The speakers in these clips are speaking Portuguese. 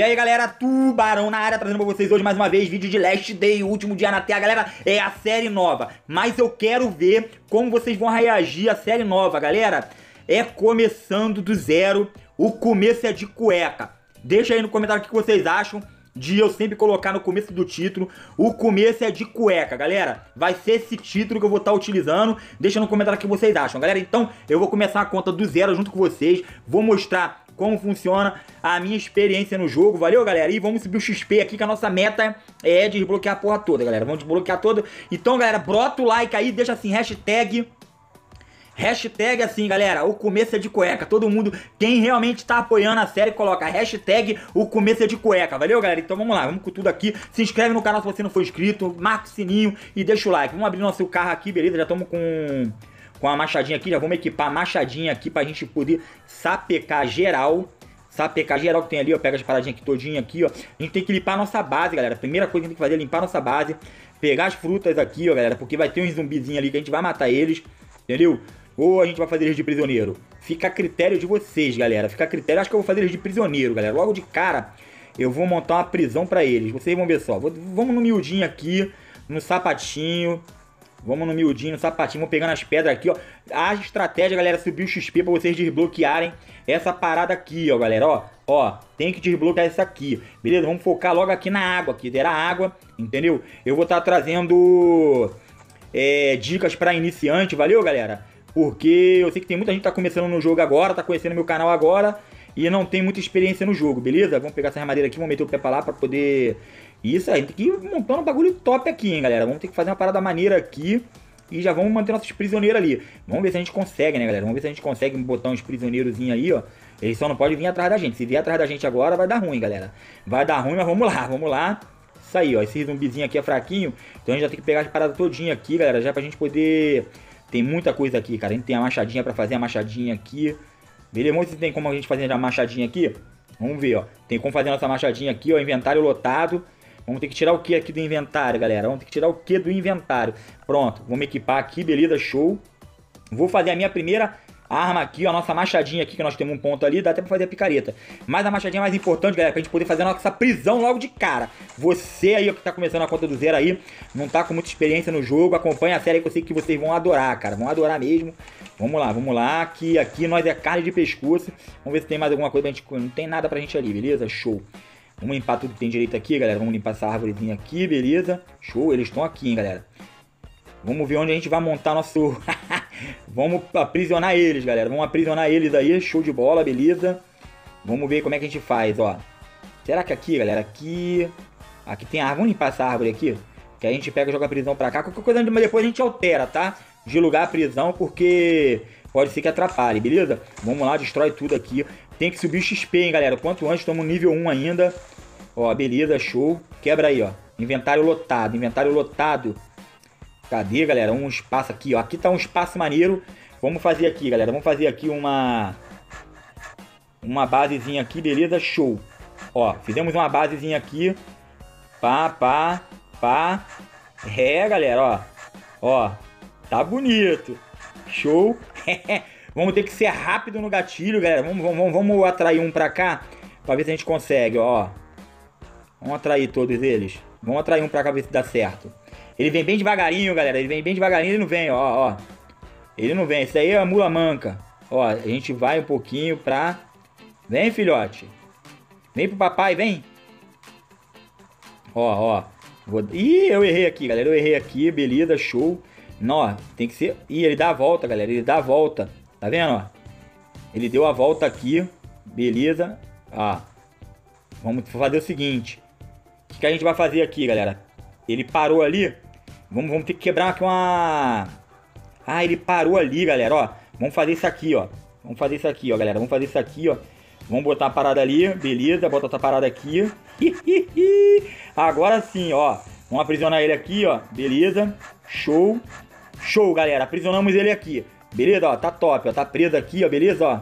E aí galera, Tubarão na área, trazendo pra vocês hoje mais uma vez vídeo de Last Day, o último dia na Terra. Galera, é a série nova, mas eu quero ver como vocês vão reagir à série nova, galera. É começando do zero, o começo é de cueca. Deixa aí no comentário o que vocês acham de eu sempre colocar no começo do título, o começo é de cueca, galera. Vai ser esse título que eu vou estar utilizando. Deixa no comentário o que vocês acham, galera. Então, eu vou começar a conta do zero junto com vocês. Vou mostrar como funciona a minha experiência no jogo. Valeu, galera? E vamos subir o XP aqui, que a nossa meta é desbloquear a porra toda, galera. Vamos desbloquear toda. Então, galera, brota o like aí, deixa assim, hashtag assim, galera, o começo é de cueca. Todo mundo, quem realmente tá apoiando a série, coloca hashtag o começo é de cueca. Valeu, galera? Então vamos lá, vamos com tudo aqui. Se inscreve no canal se você não for inscrito, marca o sininho e deixa o like. Vamos abrir nosso carro aqui, beleza? Já estamos com a machadinha aqui, já vamos equipar a machadinha aqui pra gente poder sapecar geral. Sapecar geral que tem ali, ó, pega as paradinhas aqui todinha aqui, ó. A gente tem que limpar a nossa base, galera. A primeira coisa que a gente tem que fazer é limpar a nossa base. Pegar as frutas aqui, ó, galera, porque vai ter uns zumbizinhos ali que a gente vai matar eles, entendeu? Ou a gente vai fazer eles de prisioneiro. Fica a critério de vocês, galera. Fica a critério. Acho que eu vou fazer eles de prisioneiro, galera. Logo de cara, eu vou montar uma prisão pra eles. Vocês vão ver só. Vamos no miudinho aqui, no sapatinho. Vamos no miudinho, no sapatinho. Vamos pegando as pedras aqui, ó. A estratégia, galera, é subir o XP pra vocês desbloquearem essa parada aqui, ó, galera. Ó, tem que desbloquear isso aqui. Beleza? Vamos focar logo aqui na água. Aqui era água, entendeu? Eu vou estar trazendo dicas pra iniciante. Valeu, galera? Porque eu sei que tem muita gente que tá começando no jogo agora, tá conhecendo meu canal agora e não tem muita experiência no jogo, beleza? Vamos pegar essa armadeira aqui, vamos meter o pé pra lá pra poder... Isso aí, tem que ir montando um bagulho top aqui, hein, galera? Vamos ter que fazer uma parada maneira aqui e já vamos manter nossos prisioneiros ali. Vamos ver se a gente consegue, né, galera? Vamos ver se a gente consegue botar uns prisioneirozinhos aí, ó. Eles só não podem vir atrás da gente. Se vier atrás da gente agora, vai dar ruim, galera. Vai dar ruim, mas vamos lá, vamos lá. Isso aí, ó, esse zumbizinho aqui é fraquinho, então a gente já tem que pegar as paradas todinha aqui, galera, já pra gente poder... Tem muita coisa aqui, cara. A gente tem a machadinha pra fazer a machadinha aqui. Beleza? Vamos ver se tem como a gente fazer a machadinha aqui. Vamos ver, ó. Tem como fazer a nossa machadinha aqui, ó. Inventário lotado. Vamos ter que tirar o que aqui do inventário, galera? Vamos ter que tirar o que do inventário. Pronto. Vamos equipar aqui. Beleza? Show. Vou fazer a minha primeira arma aqui, ó. A nossa machadinha aqui, que nós temos um ponto ali. Dá até pra fazer a picareta. Mas a machadinha é mais importante, galera, pra gente poder fazer a nossa prisão logo de cara. Você aí, ó, que tá começando a conta do zero aí, não tá com muita experiência no jogo, acompanha a série aí que eu sei que vocês vão adorar, cara. Vão adorar mesmo. Vamos lá, que aqui nós é carne de pescoço. Vamos ver se tem mais alguma coisa pra gente... Não tem nada pra gente ali, beleza? Show. Vamos limpar tudo que tem direito aqui, galera. Vamos limpar essa árvorezinha aqui, beleza? Show, eles estão aqui, hein, galera. Vamos ver onde a gente vai montar nosso... Vamos aprisionar eles, galera. Vamos aprisionar eles aí. Show de bola, beleza? Vamos ver como é que a gente faz, ó. Será que aqui, galera? Aqui tem árvore. Vamos limpar essa árvore aqui. Que a gente pega e joga a prisão pra cá. Qualquer coisa, mas depois a gente altera, tá? De lugar a prisão, porque pode ser que atrapalhe, beleza? Vamos lá, destrói tudo aqui. Tem que subir o XP, hein, galera? Quanto antes, estamos no nível 1 ainda. Ó, beleza, show. Quebra aí, ó. Inventário lotado, inventário lotado. Cadê, galera? Um espaço aqui, ó. Aqui tá um espaço maneiro. Vamos fazer aqui, galera. Vamos fazer aqui uma basezinha aqui, beleza? Show. Ó, fizemos uma basezinha aqui. Pá, pá, pá. É, galera, ó. Ó, tá bonito. Show. Vamos ter que ser rápido no gatilho, galera. Vamos atrair um pra cá pra ver se a gente consegue, ó. Vamos atrair todos eles. Vamos atrair um pra cá pra ver se dá certo. Ele vem bem devagarinho, galera. Ele vem bem devagarinho. Ele não vem, ó, ó. Ele não vem. Isso aí é a mula manca. Ó, a gente vai um pouquinho pra... Vem, filhote. Vem pro papai, vem. Ó, ó. Vou... Ih, eu errei aqui, galera. Eu errei aqui. Beleza, show. Não, ó, tem que ser... Ih, ele dá a volta, galera. Ele dá a volta. Tá vendo, ó? Ele deu a volta aqui. Beleza. Ó. Vamos fazer o seguinte. O que a gente vai fazer aqui, galera? Ele parou ali... Vamos ter que quebrar aqui uma... Ah, ele parou ali, galera, ó. Vamos fazer isso aqui, ó. Vamos fazer isso aqui, ó, galera. Vamos fazer isso aqui, ó. Vamos botar a parada ali. Beleza, bota essa parada aqui. Agora sim, ó. Vamos aprisionar ele aqui, ó. Beleza. Show. Show, galera. Aprisionamos ele aqui. Beleza, ó. Tá top, ó. Tá preso aqui, ó. Beleza, ó.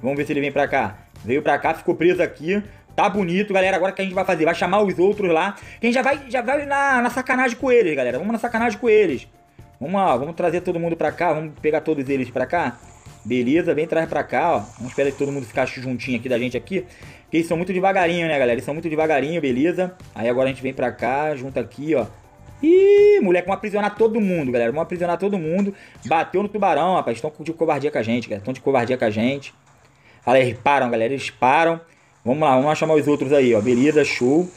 Vamos ver se ele vem pra cá. Veio pra cá, ficou preso aqui. Tá bonito, galera. Agora o que a gente vai fazer? Vai chamar os outros lá. Quem já vai na sacanagem com eles, galera. Vamos na sacanagem com eles. Vamos lá, ó. Vamos trazer todo mundo pra cá. Vamos pegar todos eles pra cá. Beleza, vem traz pra cá, ó. Vamos esperar que todo mundo ficar juntinho aqui da gente aqui. Porque eles são muito devagarinho, né, galera? Eles são muito devagarinho, beleza? Aí agora a gente vem pra cá, junta aqui, ó. Ih, moleque, vamos aprisionar todo mundo, galera. Vamos aprisionar todo mundo. Bateu no tubarão, rapaz. Estão de covardia com a gente, galera. Estão de covardia com a gente. Olha, eles param, galera. Eles param. Vamos lá, vamos chamar os outros aí, ó. Beleza, show.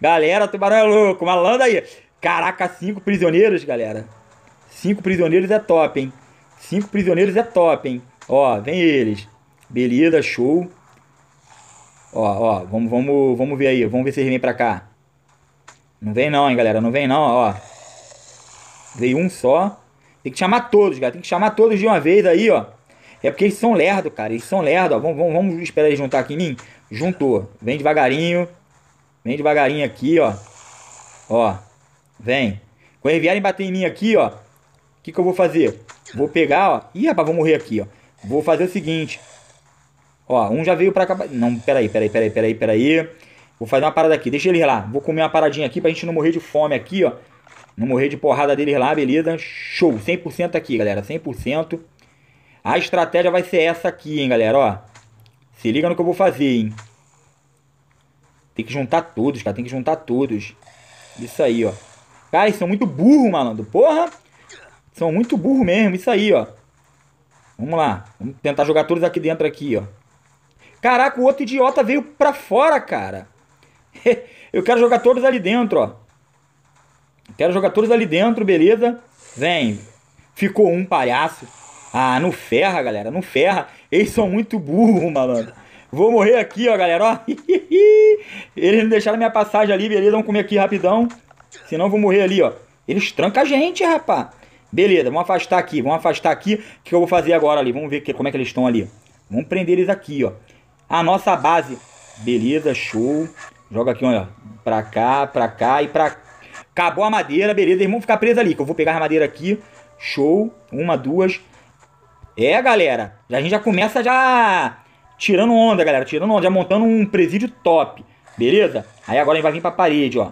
Galera, o tubarão é louco. Malandro aí. Caraca, 5 prisioneiros, galera. 5 prisioneiros é top, hein? 5 prisioneiros é top, hein? Ó, vem eles. Beleza, show. Ó, vamos ver aí. Vamos ver se eles vêm pra cá. Não vem não, hein, galera. Não vem não, ó. Veio um só. Tem que chamar todos, galera. Tem que chamar todos de uma vez aí, ó. É porque eles são lerdos, cara. Eles são lerdos, ó. Vamos esperar eles juntar aqui em mim. Juntou. Vem devagarinho. Vem devagarinho aqui, ó. Ó. Vem. Quando eles vierem bater em mim aqui, ó. O que que eu vou fazer? Vou pegar, ó. Ih, rapaz, vou morrer aqui, ó. Vou fazer o seguinte. Ó, um já veio pra cá. Não, peraí. Vou fazer uma parada aqui. Deixa eles lá. Vou comer uma paradinha aqui pra gente não morrer de fome aqui, ó. Não morrer de porrada deles lá, beleza? Show. 100% aqui, galera. 100%. A estratégia vai ser essa aqui, hein, galera, ó. Se liga no que eu vou fazer, hein. Tem que juntar todos, cara. Tem que juntar todos. Isso aí, ó. Cara, eles são muito burros, malandro. Porra. São muito burros mesmo. Isso aí, ó. Vamos lá. Vamos tentar jogar todos aqui dentro, aqui, ó. Caraca, o outro idiota veio pra fora, cara. Eu quero jogar todos ali dentro, ó. Quero jogar todos ali dentro, beleza? Vem. Ficou um palhaço. Ah, não ferra, galera. Não ferra. Eles são muito burros, malandro. Vou morrer aqui, ó, galera. Ó. Eles não deixaram minha passagem ali, beleza? Vamos comer aqui rapidão. Senão eu vou morrer ali, ó. Eles trancam a gente, rapá. Beleza, vamos afastar aqui. Vamos afastar aqui. O que eu vou fazer agora ali? Vamos ver como é que eles estão ali. Vamos prender eles aqui, ó. A nossa base. Beleza, show. Joga aqui, olha. Pra cá e pra... Acabou a madeira, beleza. Eles vão ficar presos ali, que eu vou pegar a madeira aqui. Show. Uma, duas. É, galera. A gente já começa já... Tirando onda, galera. Tirando onda. Já montando um presídio top. Beleza? Aí agora a gente vai vir pra parede, ó.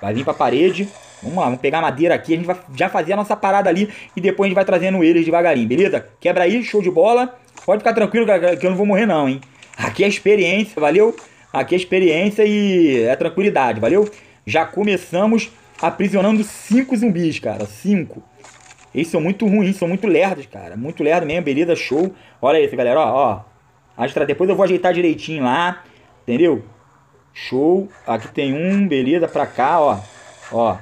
Vai vir pra parede. Vamos lá. Vamos pegar a madeira aqui. A gente vai já fazer a nossa parada ali. E depois a gente vai trazendo eles devagarinho. Beleza? Quebra aí. Show de bola. Pode ficar tranquilo, galera, que eu não vou morrer não, hein. Aqui é experiência, valeu? Aqui é experiência e é tranquilidade, valeu? Já começamos aprisionando 5 zumbis, cara. 5. Eles são muito ruins, são muito lerdos, cara. Muito lerdo mesmo, beleza, show. Olha isso, galera, ó, ó. Depois eu vou ajeitar direitinho lá, entendeu? Show. Aqui tem um, beleza, pra cá, ó. Ó.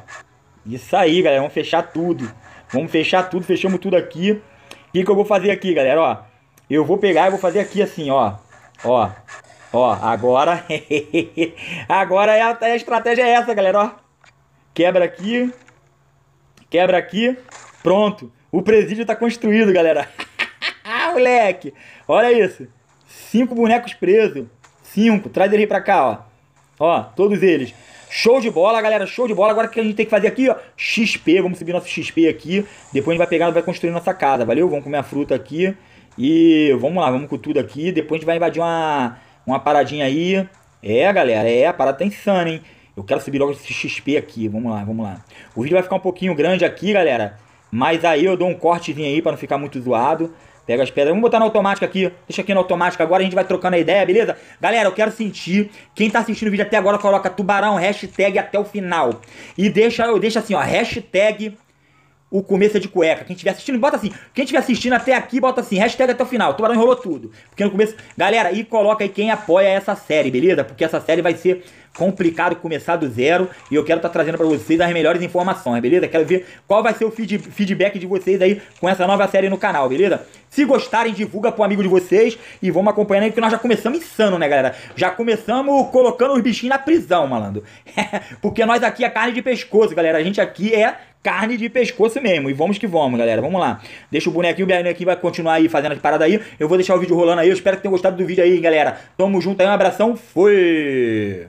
Isso aí, galera, vamos fechar tudo. Vamos fechar tudo, fechamos tudo aqui. O que que eu vou fazer aqui, galera, ó? Eu vou pegar e vou fazer aqui assim, ó. Ó, ó, agora agora a estratégia é essa, galera, ó. Quebra aqui. Quebra aqui. Pronto, o presídio tá construído, galera. Moleque, olha isso. 5 bonecos presos. 5, traz ele pra cá, ó. Ó, todos eles. Show de bola, galera, show de bola. Agora o que a gente tem que fazer aqui, ó? XP, vamos subir nosso XP aqui. Depois a gente vai pegar e vai construir nossa casa, valeu? Vamos comer a fruta aqui. E vamos lá, vamos com tudo aqui. Depois a gente vai invadir uma paradinha aí. É, galera, é, a parada tá insana, hein. Eu quero subir logo esse XP aqui. Vamos lá, vamos lá. O vídeo vai ficar um pouquinho grande aqui, galera. Mas aí eu dou um cortezinho aí pra não ficar muito zoado. Pega as pedras, vamos botar na automática aqui. Deixa aqui na automática, agora a gente vai trocando a ideia, beleza? Galera, eu quero sentir. Quem tá assistindo o vídeo até agora, coloca tubarão, hashtag até o final. E deixa assim, ó, hashtag... O começo é de cueca. Quem estiver assistindo, bota assim. Quem estiver assistindo até aqui, bota assim. Hashtag até o final. O tubarão enrolou tudo. Porque no começo... Galera, e coloca aí quem apoia essa série, beleza? Porque essa série vai ser complicado começar do zero. E eu quero estar trazendo pra vocês as melhores informações, beleza? Quero ver qual vai ser o feedback de vocês aí com essa nova série no canal, beleza? Se gostarem, divulga pro amigo de vocês. E vamos acompanhando aí, porque nós já começamos insano, né, galera? Já começamos colocando os bichinhos na prisão, malandro. Porque nós aqui é carne de pescoço, galera. A gente aqui é... carne de pescoço mesmo. E vamos que vamos, galera. Vamos lá. Deixa o bonequinho vai continuar aí fazendo as paradas aí. Eu vou deixar o vídeo rolando aí. Eu espero que tenham gostado do vídeo aí, hein, galera. Tamo junto aí. Um abração. Fui!